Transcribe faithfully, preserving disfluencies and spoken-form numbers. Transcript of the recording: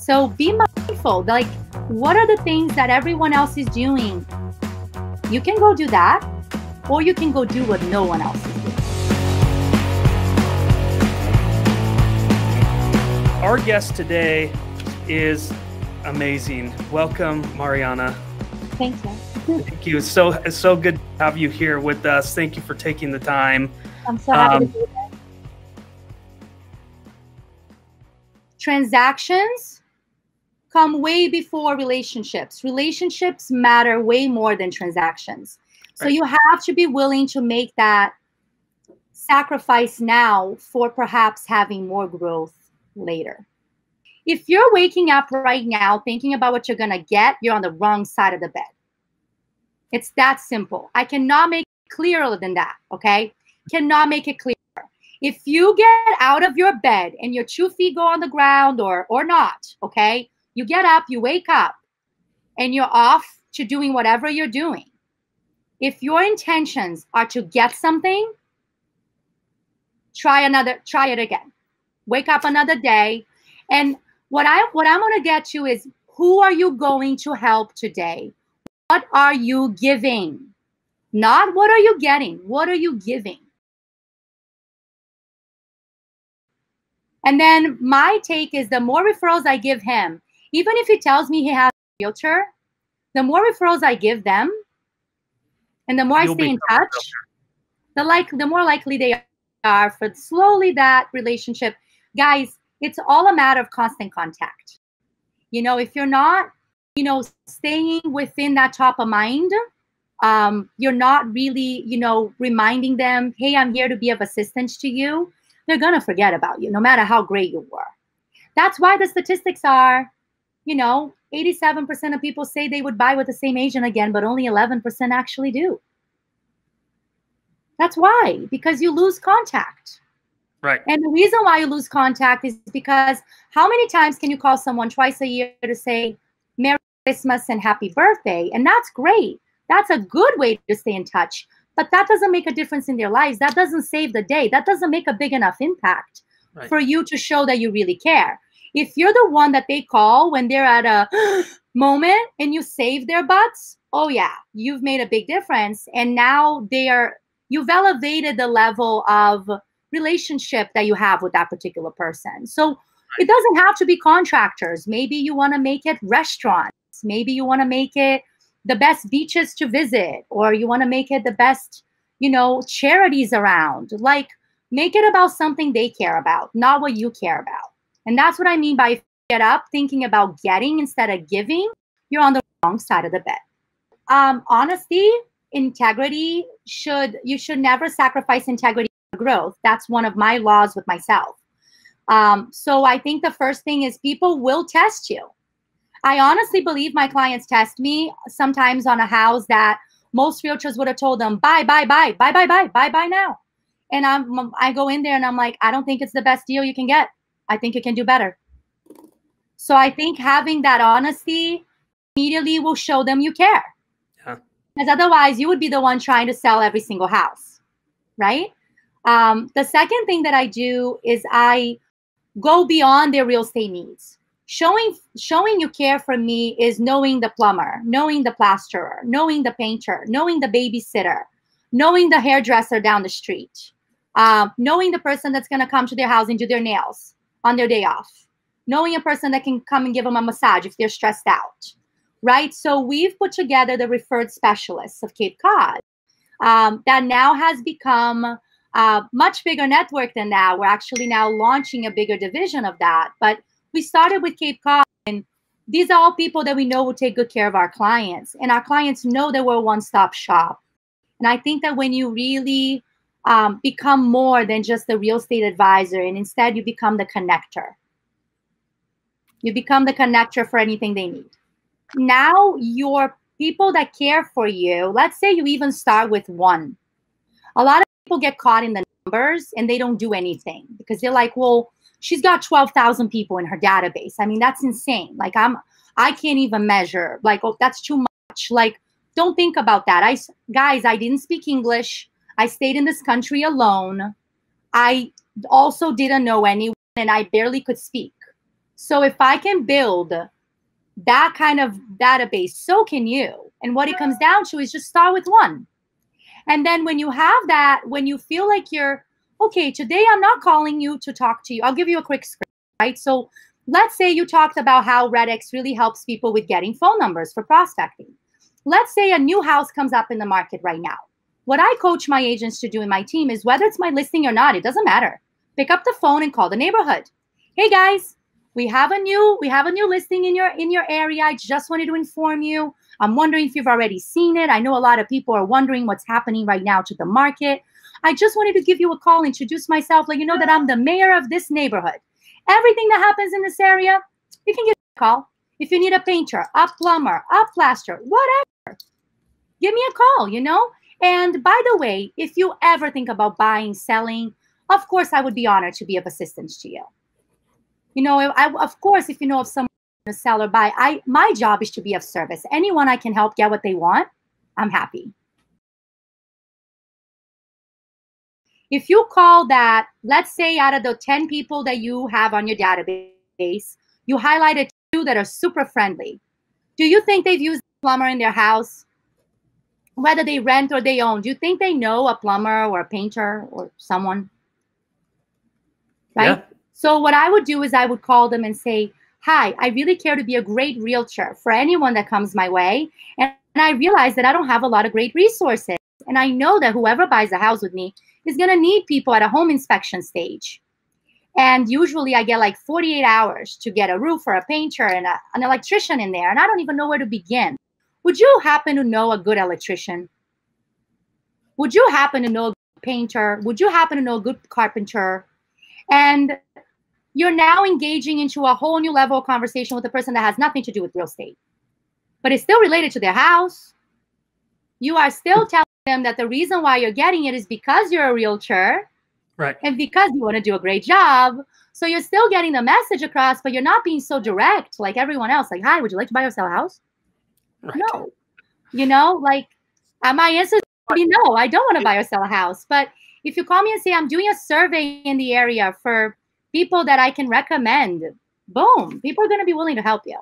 So be mindful, like what are the things that everyone else is doing? You can go do that, or you can go do what no one else is doing. Our guest today is amazing. Welcome, Mariana. Thank you. Thank you. It's so, it's so good to have you here with us. Thank you for taking the time. I'm so happy um, to be here. Transactions come way before relationships. Relationships matter way more than transactions. So right. You have to be willing to make that sacrifice now for perhaps having more growth later. If you're waking up right now thinking about what you're going to get, you're on the wrong side of the bed. It's that simple. I cannot make it clearer than that, okay? Cannot make it clearer. If you get out of your bed and your two feet go on the ground or, or not, okay? You get up, you wake up, and you're off to doing whatever you're doing. If your intentions are to get something, try another, try it again. Wake up another day. And what I what I'm gonna get to is, who are you going to help today? What are you giving? Not what are you getting, what are you giving? And then my take is, the more referrals I give him, even if he tells me he has a realtor, the more referrals I give them, and the more You'll I stay in touch, the like the more likely they are for slowly that relationship. Guys, it's all a matter of constant contact. You know, if you're not, you know, staying within that top of mind, um, you're not really, you know, reminding them, hey, I'm here to be of assistance to you, they're going to forget about you, no matter how great you were. That's why the statistics are, you know, eighty-seven percent of people say they would buy with the same agent again, but only eleven percent actually do. That's why, because you lose contact. Right. And the reason why you lose contact is because how many times can you call someone twice a year to say Merry Christmas and Happy Birthday? And that's great. That's a good way to stay in touch. But that doesn't make a difference in their lives. That doesn't save the day. That doesn't make a big enough impact right. for you to show that you really care. If you're the one that they call when they're at a moment and you save their butts, oh yeah, you've made a big difference. And now they are, you've elevated the level of relationship that you have with that particular person. So it doesn't have to be contractors. Maybe you want to make it restaurants. Maybe you want to make it the best beaches to visit, or you want to make it the best, you know, charities around. Like, make it about something they care about, not what you care about. And that's what I mean by if you get up thinking about getting instead of giving, you're on the wrong side of the bed. Um, honesty, integrity, should you should never sacrifice integrity for growth. That's one of my laws with myself. Um, so I think the first thing is, people will test you. I honestly believe my clients test me sometimes on a house that most realtors would have told them, buy, buy, buy, buy, buy, buy, buy, buy now. And I'm, I go in there and I'm like, I don't think it's the best deal you can get. I think you can do better. So I think having that honesty immediately will show them you care. Yeah. Because otherwise you would be the one trying to sell every single house, right? Um, the second thing that I do is I go beyond their real estate needs. Showing, showing you care for me is knowing the plumber, knowing the plasterer, knowing the painter, knowing the babysitter, knowing the hairdresser down the street, uh, knowing the person that's going to come to their house and do their nails on their day off, knowing a person that can come and give them a massage if they're stressed out, right? So we've put together the Referred Specialists of Cape Cod, um, that now has become a much bigger network than that. We're actually now launching a bigger division of that, but we started with Cape Cod, and these are all people that we know will take good care of our clients. And our clients know that we're a one-stop shop. And I think that when you really um, become more than just the real estate advisor, and instead you become the connector. You become the connector for anything they need. Now your people that care for you, let's say you even start with one. A lot of people get caught in the numbers and they don't do anything because they're like, well, she's got twelve thousand people in her database. I mean, that's insane. Like, I'm, I can't even measure. Like, oh, that's too much. Like, don't think about that. I, guys, I didn't speak English. I stayed in this country alone. I also didn't know anyone, and I barely could speak. So if I can build that kind of database, so can you. And what it comes down to is just start with one. And then when you have that, when you feel like you're, okay, today I'm not calling you to talk to you. I'll give you a quick script, right? So let's say you talked about how RedX really helps people with getting phone numbers for prospecting. Let's say a new house comes up in the market right now. What I coach my agents to do in my team is, whether it's my listing or not, it doesn't matter. Pick up the phone and call the neighborhood. Hey guys, we have a new we have a new listing in your in your area. I just wanted to inform you. I'm wondering if you've already seen it. I know a lot of people are wondering what's happening right now to the market. I just wanted to give you a call, introduce myself, let you know that I'm the mayor of this neighborhood. Everything that happens in this area, you can give me a call. If you need a painter, a plumber, a plaster, whatever, give me a call, you know? And by the way, if you ever think about buying, selling, of course, I would be honored to be of assistance to you. You know, I, of course, if you know of someone to sell or buy, I, my job is to be of service. Anyone I can help get what they want, I'm happy. If you call that, let's say out of the ten people that you have on your database, you highlighted two that are super friendly. Do you think they've used a plumber in their house? Whether they rent or they own, do you think they know a plumber or a painter or someone? Right? Yeah. So what I would do is I would call them and say, hi, I really care to be a great realtor for anyone that comes my way. And, and I realize that I don't have a lot of great resources. And I know that whoever buys a house with me is going to need people at a home inspection stage. And usually I get like forty-eight hours to get a roofer, a painter, and a, an electrician in there. And I don't even know where to begin. Would you happen to know a good electrician? Would you happen to know a good painter? Would you happen to know a good carpenter? And you're now engaging into a whole new level of conversation with a person that has nothing to do with real estate, but it's still related to their house. You are still telling them that the reason why you're getting it is because you're a realtor, right? And because you want to do a great job. So you're still getting the message across, but you're not being so direct like everyone else. Like, hi, would you like to buy or sell a house? Right. No, you know, like uh, my answer is no, I don't want to buy or sell a house. But if you call me and say, I'm doing a survey in the area for people that I can recommend, boom, people are going to be willing to help you.